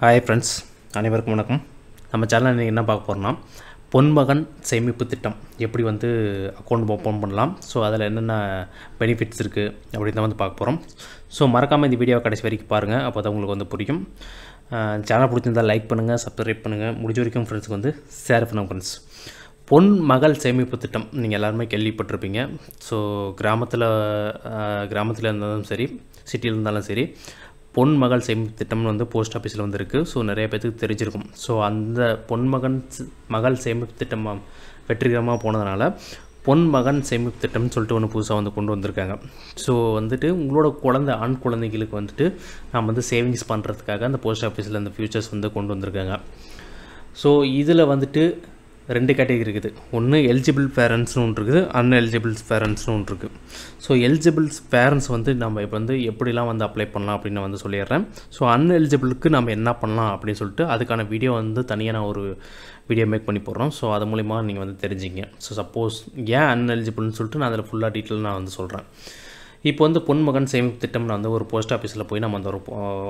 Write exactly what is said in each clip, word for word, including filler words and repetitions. Hi friends, அனைவருக்கும் வணக்கம். நம்ம சேனல்ல இன்னைக்கு என்ன பார்க்க போறோம்னா பொன்மகன் சேமிப்பு திட்டம் எப்படி வந்து அக்கவுண்ட் ஓபன் பண்ணலாம் சோ அதுல என்னென்ன பெனிஃபிட்ஸ் இருக்கு அப்படிதான் வந்து பார்க்க போறோம். சோ மறக்காம இந்த வீடியோவை கடைசி வரைக்கும் பாருங்க அப்பதான் உங்களுக்கு வந்து புரியும். சேனல் பிடிச்சிருந்தா லைக் பண்ணுங்க, சப்ஸ்கிரைப் பண்ணுங்க, முடிஞ்ச வரைக்கும் ஃப்ரெண்ட்ஸ்க்கு வந்து ஷேர் பண்ணுங்க ஃப்ரெண்ட்ஸ். பொன்மகன் சேமிப்பு திட்டம் நீங்க எல்லாரும் கேள்விப்பட்டிருப்பீங்க. சோ கிராமத்துல கிராமத்துல இருந்தாலும் சரி, சிட்டில இருந்தாலும் சரி பொன்மகன் சேமிப்பு திட்டம்னு வந்து போஸ்ட் ஆபீஸ்ல வந்திருக்கு. சோ நிறைய பேருக்கு தெரிஞ்சிருக்கும். சோ அந்த பொன்மகன் மகன் சேமிப்பு திட்டம் வெற்றிகரமா போனதனால பொன்மகன் சேமிப்பு திட்டம்னு சொல்லிட்டு ஒன்னு புதுசா வந்து கொண்டு வந்திருக்காங்க. சோ வந்துட்டு உங்களோட குழந்தை ஆண் குழந்தைகளுக்கு வந்துட்டு நாம வந்து சேவிங்ஸ் பண்றதுக்காக அந்த போஸ்ட் ஆபீஸ்ல அந்த ஃபியூச்சர்ஸ் வந்து கொண்டு வந்திருக்காங்க. சோ இதுல வந்துட்டு ரெண்டு கேட்டகரி இருக்குது. ஒன்னு எலிஜிபிள் பேரண்ட்ஸ் னு இருக்குது, அன் எலிஜிபிள் பேரண்ட்ஸ் னு இருக்கு. சோ எலிஜிபிள் பேரண்ட்ஸ் வந்து நம்ம இப்ப வந்து எப்படிலாம் வந்து அப்ளை பண்ணலாம் அப்படின வந்து சொல்லிறேன். சோ அன் எலிஜிபிள்க்கு நாம என்ன பண்ணலாம் அப்படி சொல்லிட்டு அதுக்கான வீடியோ வந்து தனியா நான் ஒரு வீடியோ மேக் பண்ணி போறோம். சோ அது மூலமா நீங்க வந்து தெரிஞ்சிங்க. சோ சப்போஸ் ஏன் அன் எலிஜிபிள் னு சொல்லிட்டு நான் அதல ஃபுல்லா டீடைல் நான் வந்து சொல்றேன். இப்போ வந்து பொன்மகன் சேமிப்பு திட்டம்னா வந்து ஒரு போஸ்ட் ஆபீஸ்ல போய் நம்ம அந்த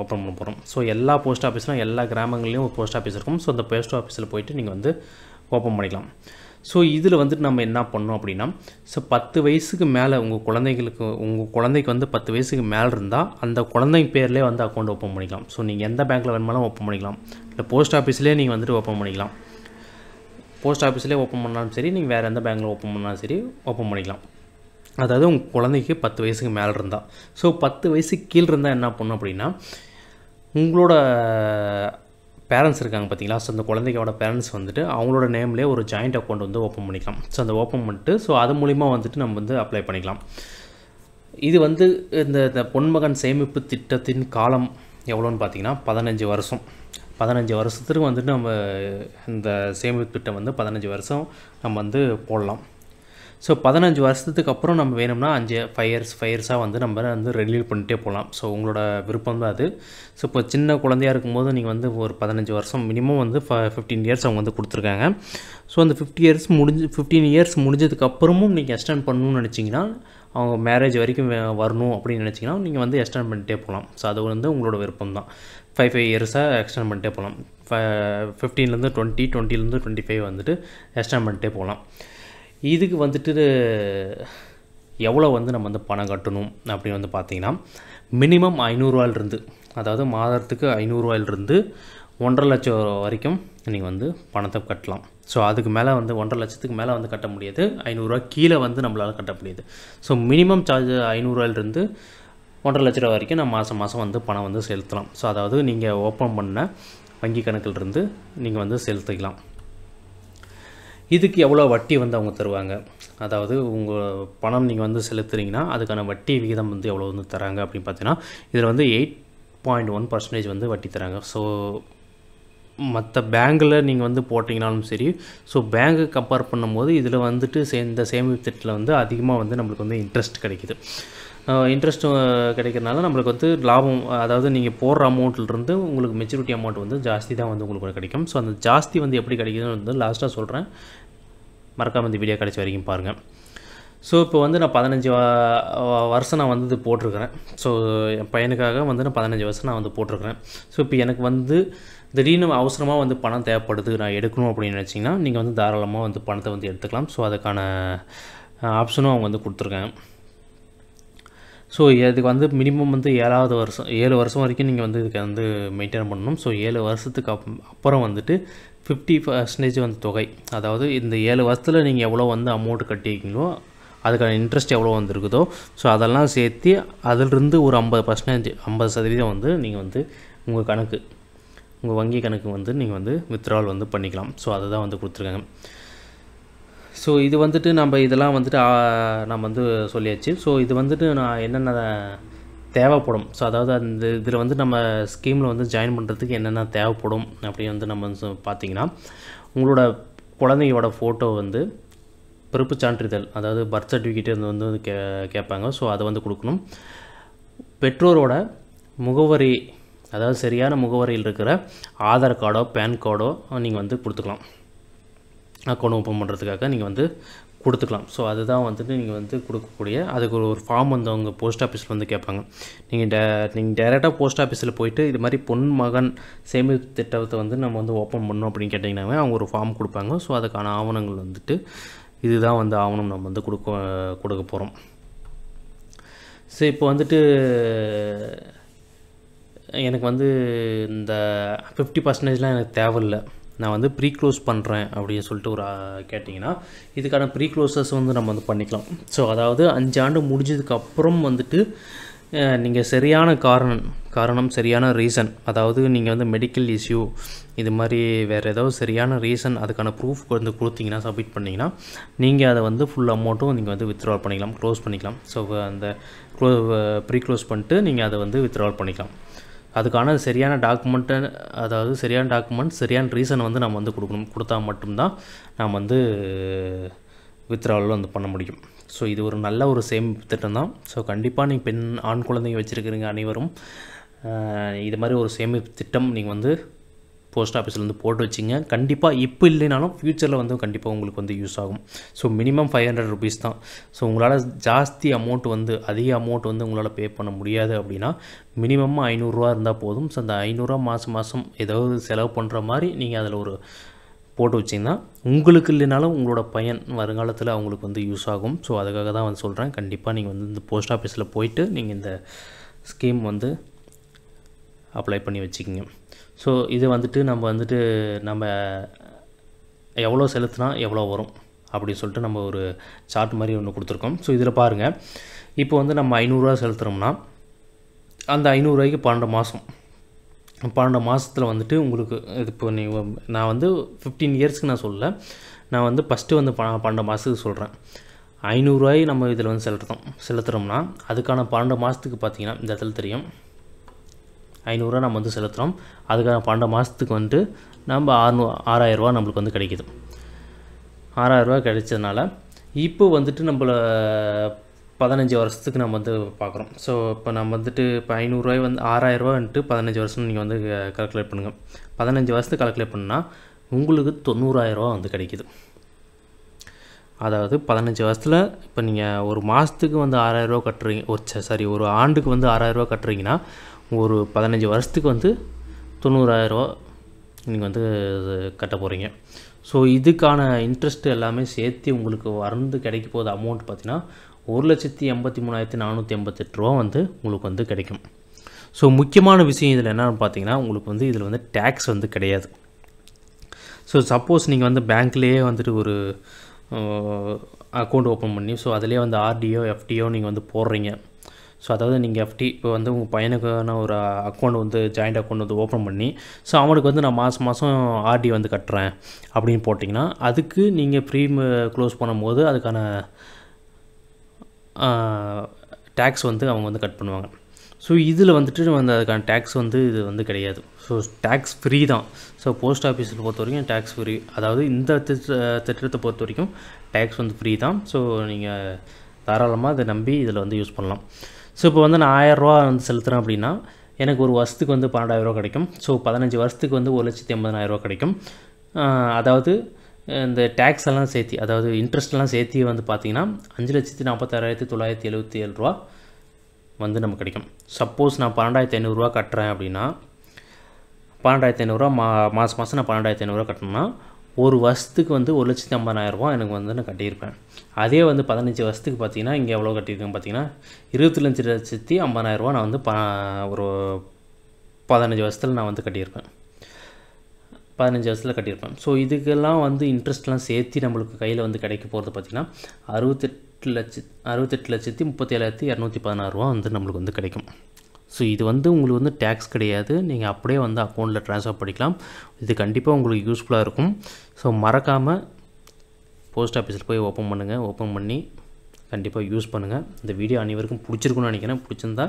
ஓபன் பண்ண போறோம். சோ எல்லா போஸ்ட் ஆபீஸ்னா எல்லா கிராமங்களிலும் ஒரு போஸ்ட் ஆபீஸ் இருக்கும். சோ அந்த போஸ்ட் ஆபீஸ்ல போய்ட்டு நீங்க வந்து ஓபன் பண்ணிக்கலாம். சோ இதுல வந்து நம்ம என்ன பண்ணனும் அப்படினா சோ பத்து வயசுக்கு மேல உங்க குழந்தைகளுக்கு உங்க குழந்தைக்கு வந்து பத்து வயசுக்கு மேல இருந்தா அந்த குழந்தை பேர்லயே வந்து அக்கவுண்ட் ஓபன் பண்ணிக்கலாம். சோ நீங்க எந்த பேங்க்ல வேணுமாலும் ஓபன் பண்ணிக்கலாம். இல்ல போஸ்ட் ஆபீஸ்லயே நீங்க வந்து ஓபன் பண்ணிக்கலாம். போஸ்ட் ஆபீஸ்லயே ஓபன் பண்ணாலும் சரி, நீங்க வேற எந்த பேங்க்ல ஓபன் பண்ணாலும் சரி ஓபன் பண்ணிக்கலாம். அதாவது உங்க குழந்தைக்கு பத்து வயசுக்கு மேல இருந்தா. சோ பத்து வயசுக்கு கீழ இருந்தா என்ன பண்ணனும் அப்படினா உங்களோட பேரண்ட்ஸ் இருக்காங்க பாத்தீங்களா, சோ அந்த குழந்தையோட பேரண்ட்ஸ் வந்துட்டு அவங்களோட நேம்லயே ஒரு ஜாயிண்ட் அக்கவுண்ட் வந்து ஓபன் பண்ணிக்கலாம். சோ அந்த ஓபன் பண்ணிட்டு சோ அது மூலமா வந்துட்டு நம்ம வந்து அப்ளை பண்ணிக்கலாம். இது வந்து இந்த பொன்மகன் சேமிப்பு திட்டத்தின் காலம் எவ்வளவுன்னு பாத்தீங்கன்னா பதினைந்து வருஷம். பதினைந்து வருஷத்துக்கு வந்துட்டு நம்ம இந்த சேமிப்பு திட்டம் வந்து பதினைந்து வருஷம் நம்ம வந்து போடலாம். சோ பதினைந்து வருஷத்துக்கு அப்புறம் நம்ம வேணும்னா ஐந்து ஃபைவ் இயர்ஸ் ஃபைவ் இயர்ஸா வந்து நம்ம வந்து ரினியூ பண்ணிட்டே போலாம். சோ உங்களோட விருப்பம் தான் அது. சோ இப்போ சின்ன குழந்தையா இருக்கும்போது நீங்க வந்து ஒரு பதினைந்து வருஷம் மினிமம் வந்து பதினைந்து இயர்ஸ் அவங்க வந்து கொடுத்திருக்காங்க. சோ அந்த ஐம்பது இயர்ஸ் முடிஞ்சு பதினைந்து இயர்ஸ் முடிஞ்சதுக்கு அப்புறமும் நீங்க எக்ஸ்டெண்ட் பண்ணனும்னு நினைச்சீங்கன்னா அவங்க மேரேஜ் வரைக்கும் வரணும் அப்படி நினைச்சீங்கன்னா நீங்க வந்து எக்ஸ்டெண்ட் பண்ணிட்டே போலாம். சோ அது வந்து உங்களோட விருப்பம் தான். ஐந்து ஃபைவ் இயர்ஸா எக்ஸ்டெண்ட் பண்ணிட்டே போலாம். பதினைந்து ல இருந்து இருபது, இருபது ல இருந்து இருபத்தி ஐந்து வந்துட்டு எக்ஸ்டெண்ட் பண்ணிட்டே போலாம். இதுக்கு வந்துட்டு எவ்வளவு வந்து நம்ம வந்து பணம் கட்டணும் அப்படி வந்து பாத்தீங்கன்னா மினிமம் ஐநூறு ரூபாயில இருந்து அதாவது மாதத்துக்கு ஐநூறு ரூபாயில இருந்து ஒன்றரை லட்சம் வரைக்கும் நீங்க வந்து பணத்தை கட்டலாம். சோ அதுக்கு மேல வந்து ஒன்றரை லட்சத்துக்கு மேல வந்து கட்ட முடியாது. ஐநூறு ரூபாய் கீழ வந்து நம்மளால கட்ட முடியாது. சோ மினிமம் சார்ஜ் ஐநூறு ரூபாயில இருந்து ஒன்றரை லட்சம் வரைக்கும் நம்ம மாசம் மாசம் வந்து பணம் வந்து செலுத்தலாம். சோ அதாவது நீங்க ஓபன் பண்ண வங்கி கணக்கில இருந்து நீங்க வந்து செலுத்திக்கலாம். இதுக்கு எவ்வளவு வட்டி வந்து அவங்க தருவாங்க, அதாவது உங்க பணம் நீங்க வந்து செலுத்துறீங்கன்னா அதுக்கான வட்டி விகிதம் வந்து எவ்வளவு வந்து தராங்க அப்படி பார்த்தீனா இதுல வந்து எட்டு புள்ளி ஒன்று சதவீதம் வந்து வட்டி தராங்க. சோ மத்த பேங்க்ல நீங்க வந்து போட்டீங்கனாலும் சரி, சோ பேங்க் கம்பேர் பண்ணும்போது இதுல வந்துட்டு இந்த சேமிப்பு திட்டத்துல வந்து அதிகமா வந்து நமக்கு வந்து இன்ட்ரஸ்ட் கிடைக்குது. இன்ட்ரஸ்ட் கிடைக்கிறனால நமக்கு வந்து லாபம், அதாவது நீங்க போற அமௌண்ட்ல இருந்து உங்களுக்கு மெச்சூரிட்டி அமௌண்ட் வந்து ಜಾಸ್ತಿ தான் வந்து உங்களுக்கு கிடைக்கும். சோ அந்த ಜಾಸ್ತಿ வந்து எப்படி கிடைக்குதுன்னு வந்து லாஸ்டா சொல்றேன். மறக்காம இந்த வீடியோ கடைசி வரைக்கும் பாருங்க. சோ இப்போ வந்து நான் பதினைந்து வருஷம் நான் வந்து போட்டுக்கறேன். சோ என் பையனுக்காக வந்து நான் பதினைந்து வருஷம் நான் வந்து போட்டுக்கறேன். சோ இப்போ எனக்கு வந்து திடீர்னு அவசரமா வந்து பணம் தேவைப்படுது நான் எடுக்கணும் அப்படி நினைச்சீங்கன்னா நீங்க வந்து தாராளமா வந்து பணத்தை வந்து எடுத்துக்கலாம். சோ அதற்கான ஆப்ஷனும் அவங்க வந்து கொடுத்திருக்காங்க. சோ இதுக்கு வந்து மினிமம் வந்து ஏழாவது வருஷம் ஏழு வருஷம் வரைக்கும் நீங்க வந்து இதுக்கு வந்து மெயின்டெய்ன் பண்ணனும். சோ ஏழு வருஷத்துக்கு அப்புறம் வந்துட்டு ஐம்பது சதவீதம் வந்து தொகை, அதாவது இந்த ஏழு வருஷத்துல நீங்க எவ்வளவு வந்து அமௌண்ட் கட்டிட்டீங்களோ அதுக்கான இன்ட்ரஸ்ட் எவ்வளவு வந்திருக்குதோ சோ அதெல்லாம் சேர்த்து அதில இருந்து ஒரு ஐம்பது சதவீதம் ஐம்பது சதவீதம் வந்து நீங்க வந்து உங்க கணக்கு உங்க வங்கி கணக்கு வந்து நீங்க வந்து வித்ட்ரால் வந்து பண்ணிக்கலாம். சோ அத தான் வந்து கொடுத்திருக்காங்க. சோ இது வந்துட்டு நம்ம இதெல்லாம் வந்துட்டு நம்ம வந்து சொல்லியாச்சு. சோ இது வந்துட்டு நான் என்னென்ன தேவைப்படும், சோ அதாவது அந்த இதுல வந்து நம்ம ஸ்கீம்ல வந்து ஜாயின் பண்றதுக்கு என்னென்ன தேவைப்படும் அப்படி வந்து நம்ம பாத்தீங்கன்னா உங்களோட குழந்தையோட போட்டோ வந்து பிறப்பு சான்றிதழ் அதாவது பர்த் சர்டிஃபிகேட் வந்து கேட்பாங்க. சோ அது வந்து கொடுக்கணும். பெற்றோரோட முகவரி, அதாவது சரியான முகவரியில் இருக்கிற ஆதார் கார்டோ பேன் கார்டோ நீங்க வந்து கொடுத்துக்கலாம். அக்கௌண்ட் ஓபன் பண்ணுறதுக்காக நீங்கள் வந்து கொடுத்துக்கலாம். ஸோ அதுதான் வந்துட்டு நீங்கள் வந்து கொடுக்கக்கூடிய அதுக்கு ஒரு ஃபார்ம் வந்து அவங்க போஸ்ட் ஆஃபீஸில் வந்து கேட்பாங்க. நீங்கள் டே நீங்கள் டேரெக்டாக போஸ்ட் ஆஃபீஸில் போயிட்டு இது மாதிரி பொன் மகன் சேமிப்பு திட்டத்தை வந்து நம்ம வந்து ஓப்பன் பண்ணணும் அப்படின்னு கேட்டிங்கனாவே அவங்க ஒரு ஃபார்ம் கொடுப்பாங்க. ஸோ அதுக்கான ஆவணங்கள் வந்துட்டு இதுதான் வந்து ஆவணம் நம்ம வந்து கொடுக்க கொடுக்க போகிறோம். ஸோ இப்போ வந்துட்டு எனக்கு வந்து இந்த ஃபிஃப்டி பர்சன்டேஜ்லாம் எனக்கு தேவையில்லை, நான் வந்து ப்ரீ க்ளோஸ் பண்ணுறேன் அப்படின்னு சொல்லிட்டு ஒரு கேட்டிங்கன்னா இதுக்கான ப்ரீ க்ளோஸஸ் வந்து நம்ம வந்து பண்ணிக்கலாம். ஸோ அதாவது அஞ்சாண்டு முடிஞ்சதுக்கப்புறம் வந்துட்டு நீங்கள் சரியான காரணம் காரணம் சரியான ரீசன், அதாவது நீங்கள் வந்து மெடிக்கல் இஷ்யூ இது மாதிரி வேறு ஏதாவது சரியான ரீசன் அதுக்கான ப்ரூஃப் வந்து கொடுத்தீங்கன்னா சப்மிட் பண்ணிங்கன்னா நீங்கள் அதை வந்து ஃபுல் அமௌண்ட்டும் நீங்கள் வந்து வித்ட்ரால் பண்ணிக்கலாம், க்ளோஸ் பண்ணிக்கலாம். ஸோ அந்த க்ளோ ப்ரீ க்ளோஸ் பண்ணிட்டு நீங்கள் அதை வந்து வித்ட்ரால் பண்ணிக்கலாம். அதுக்கான சரியான டாக்குமெண்ட்டு, அதாவது சரியான டாக்குமெண்ட் சரியான ரீசன் வந்து நம்ம வந்து கொடுக்கணும். கொடுத்தா மட்டும்தான் நாம் வந்து வித்ட்ராவல் வந்து பண்ண முடியும். ஸோ இது ஒரு நல்ல ஒரு சேமிப்பு திட்டம் தான். ஸோ கண்டிப்பாக நீங்கள் பெண் ஆண் குழந்தைங்க வச்சுருக்கிறீங்க அனைவரும் இது மாதிரி ஒரு சேமிப்பு திட்டம் நீங்கள் வந்து போஸ்ட் ஆஃபீஸில் வந்து போட்டு வச்சிங்க. கண்டிப்பாக இப்போ இல்லைனாலும் ஃப்யூச்சரில் வந்து கண்டிப்பாக உங்களுக்கு வந்து யூஸ் ஆகும். So minimum five hundred rupees தான். ஸோ உங்களால் ஜாஸ்தி அமௌண்ட் வந்து அதிக அமௌண்ட் வந்து உங்களால் பே பண்ண முடியாது அப்படின்னா மினிமமாக ஐநூறுரூவா இருந்தால் போதும். ஸோ அந்த ஐநூறுரூவா மாதம் மாதம் ஏதாவது செலவு பண்ணுற மாதிரி நீங்கள் அதில் ஒரு போட்டு வச்சிங்கன்னா உங்களுக்கு இல்லைனாலும் உங்களோட பையன் வருங்காலத்தில் அவங்களுக்கு வந்து யூஸ் ஆகும். ஸோ அதுக்காக தான் வந்து சொல்கிறேன், கண்டிப்பாக நீங்கள் வந்து இந்த போஸ்ட் ஆஃபீஸில் போயிட்டு நீங்கள் இந்த ஸ்கீம் வந்து அப்ளை பண்ணி வச்சுக்கிங்க. ஸோ இது வந்துட்டு நம்ம வந்துட்டு நம்ம எவ்வளோ செலுத்தினா எவ்வளோ வரும் அப்படின்னு சொல்லிட்டு நம்ம ஒரு சார்ட் மாதிரி ஒன்று கொடுத்துருக்கோம். ஸோ இதில் பாருங்கள், இப்போ வந்து நம்ம ஐநூறுரூவா செலுத்துகிறோம்னா அந்த ஐநூறுரூவாய்க்கு பன்னெண்டு மாதம் பன்னெண்டு மாதத்தில் வந்துட்டு உங்களுக்கு இது இப்போ நீங்கள் நான் வந்து ஃபிஃப்டீன் இயர்ஸ்க்கு நான் சொல்லலை, நான் வந்து ஃபஸ்ட்டு வந்து ப பன்னெண்டு மாதத்துக்கு சொல்கிறேன். ஐநூறுரூவாய் நம்ம இதில் வந்து செலுத்துறோம் செலுத்துகிறோம்னா அதுக்கான பன்னெண்டு மாதத்துக்கு பார்த்திங்கன்னா இந்த இடத்துல தெரியும் ஐநூறுரூவா நம்ம வந்து செலுத்துகிறோம். அதுக்கான பன்னெண்டு மாதத்துக்கு வந்துட்டு நம்ம ஆறுநூ ஆறாயிரரூவா நம்மளுக்கு வந்து கிடைக்கிது. ஆறாயிரரூவா கிடைச்சதுனால இப்போ வந்துட்டு நம்மளை பதினஞ்சு வருஷத்துக்கு நம்ம வந்து பார்க்குறோம். ஸோ இப்போ நம்ம வந்துட்டு இப்போ ஐநூறுரூவாய் வந்து ஆறாயிரரூவா வந்துட்டு பதினஞ்சு வருஷம் நீங்கள் வந்து கால்குலேட் பண்ணுங்கள். பதினஞ்சு வருஷத்துக்கு கால்குலேட் பண்ணால் உங்களுக்கு தொண்ணூறாயிரரூவா வந்து கிடைக்கிது. அதாவது பதினஞ்சு வருஷத்தில் இப்போ நீங்கள் ஒரு மாதத்துக்கு வந்து ஆறாயிரரூவா கட்டுறீங்க, ஒரு சாரி ஒரு ஆண்டுக்கு வந்து ஆறாயிரரூவா கட்டுறீங்கன்னா ஒரு பதினஞ்சு வருஷத்துக்கு வந்து தொண்ணூறாயிரரூவா நீங்கள் வந்து கட்ட போகிறீங்க. ஸோ இதுக்கான இன்ட்ரெஸ்ட் எல்லாமே சேர்த்து உங்களுக்கு வரந்து கிடைக்க போகுது அமௌண்ட் பார்த்திங்கன்னா ஒரு லட்சத்தி எண்பத்தி மூணாயிரத்தி நானூற்றி எண்பத்தெட்டு ரூபா வந்து உங்களுக்கு வந்து கிடைக்கும். ஸோ முக்கியமான விஷயம் இதில் என்னென்னு பார்த்தீங்கன்னா உங்களுக்கு வந்து இதில் வந்து டேக்ஸ் வந்து கிடையாது. ஸோ சப்போஸ் நீங்கள் வந்து பேங்க்லேயே வந்துட்டு ஒரு அக்கௌண்ட் ஓப்பன் பண்ணி ஸோ அதிலே வந்து ஆர்டிஓ எஃப்டிஓ நீங்கள் வந்து போடுறீங்க. ஸோ அதாவது நீங்கள் எஃப்டி இப்போ வந்து உங்கள் பையனுக்கான ஒரு அக்கௌண்ட் வந்து ஜாயிண்ட் அக்கௌண்ட் வந்து ஓப்பன் பண்ணி ஸோ அவனுக்கு வந்து நான் மாதம் மாதம் ஆர்டி வந்து கட்டுறேன் அப்படின்னு போட்டிங்கன்னா அதுக்கு நீங்கள் ஃப்ரீ க்ளோஸ் பண்ணும்போது அதுக்கான டேக்ஸ் வந்து அவங்க வந்து கட் பண்ணுவாங்க. ஸோ இதில் வந்துட்டு வந்து அதுக்கான டேக்ஸ் வந்து இது வந்து கிடையாது. ஸோ டேக்ஸ் ஃப்ரீ தான். ஸோ போஸ்ட் ஆஃபீஸில் பொறுத்த வரைக்கும் டேக்ஸ் ஃப்ரீ, அதாவது இந்த திட்ட திட்டத்தை பொறுத்த வரைக்கும் டேக்ஸ் வந்து ஃப்ரீ தான். ஸோ நீங்கள் தாராளமாக அதை நம்பி இதில் வந்து யூஸ் பண்ணலாம். ஸோ இப்போ வந்து நான் ஆயிரரூவா வந்து செலுத்துகிறேன் அப்படின்னா எனக்கு ஒரு வருஷத்துக்கு வந்து பன்னெண்டாயிரரூவா கிடைக்கும். ஸோ பதினஞ்சு வருஷத்துக்கு வந்து ஒரு லட்சத்தி எண்பதாயிரரூவா கிடைக்கும். அதாவது இந்த டேக்ஸ் எல்லாம் சேர்த்து, அதாவது இன்ட்ரெஸ்ட்லாம் சேர்த்து வந்து பார்த்திங்கன்னா அஞ்சு லட்சத்தி நாற்பத்தாறாயிரத்தி தொள்ளாயிரத்தி எழுபத்தி ஏழு ரூபா வந்து நமக்கு கிடைக்கும். சப்போஸ் நான் பன்னெண்டாயிரத்தி ஐநூறுரூவா கட்டுறேன் அப்படின்னா பன்னெண்டாயிரத்தி ஐநூறுரூவா மா மாதம் மாதம் நான் பன்னெண்டாயிரத்தி ஐநூறுரூவா கட்டணும்னா ஒரு வருஷத்துக்கு வந்து ஒரு லட்சத்தி ஐம்பதாயிரரூவா எனக்கு வந்து நான் கட்டியிருப்பேன். அதே வந்து பதினஞ்சு வருஷத்துக்கு பார்த்திங்கன்னா இங்கே எவ்வளோ கட்டியிருக்கேன் பார்த்திங்கன்னா இருபத்தி அஞ்சு லட்சத்தி ஐம்பதாயிரரூவா நான் வந்து ப ஒரு பதினஞ்சு வருஷத்தில் நான் வந்து கட்டியிருப்பேன் பதினஞ்சு வருஷத்தில் கட்டியிருப்பேன். ஸோ இதுக்கெல்லாம் வந்து இன்ட்ரெஸ்ட்லாம் சேர்த்து நம்மளுக்கு கையில் வந்து கிடைக்க போகிறது பார்த்திங்கன்னா அறுபத்தெட்டு லட்ச அறுபத்தெட்டு லட்சத்தி முப்பத்தேழாயிரத்தி இரநூத்தி பதினாறுரூவா வந்து நம்மளுக்கு வந்து கிடைக்கும். ஸோ இது வந்து உங்களுக்கு வந்து டேக்ஸ் கிடையாது, நீங்கள் அப்படியே வந்து அக்கௌண்ட்டில் ட்ரான்ஸ்ஃபர் பண்ணிக்கலாம். இது கண்டிப்பாக உங்களுக்கு யூஸ்ஃபுல்லாக இருக்கும். ஸோ மறக்காமல் போஸ்ட் ஆஃபீஸில் போய் ஓப்பன் பண்ணுங்கள், ஓப்பன் பண்ணி கண்டிப்பாக யூஸ் பண்ணுங்கள். இந்த வீடியோ அனைவருக்கும் பிடிச்சிருக்குன்னு நினைக்கிறேன். பிடிச்சிருந்தா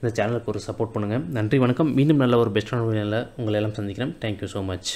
இந்த சேனலுக்கு ஒரு சப்போர்ட் பண்ணுங்கள். நன்றி, வணக்கம். மீண்டும் நல்ல ஒரு பெஸ்ட்டான வீடியோவில் உங்களை எல்லாம் சந்திக்கிறேன். Thank you so much.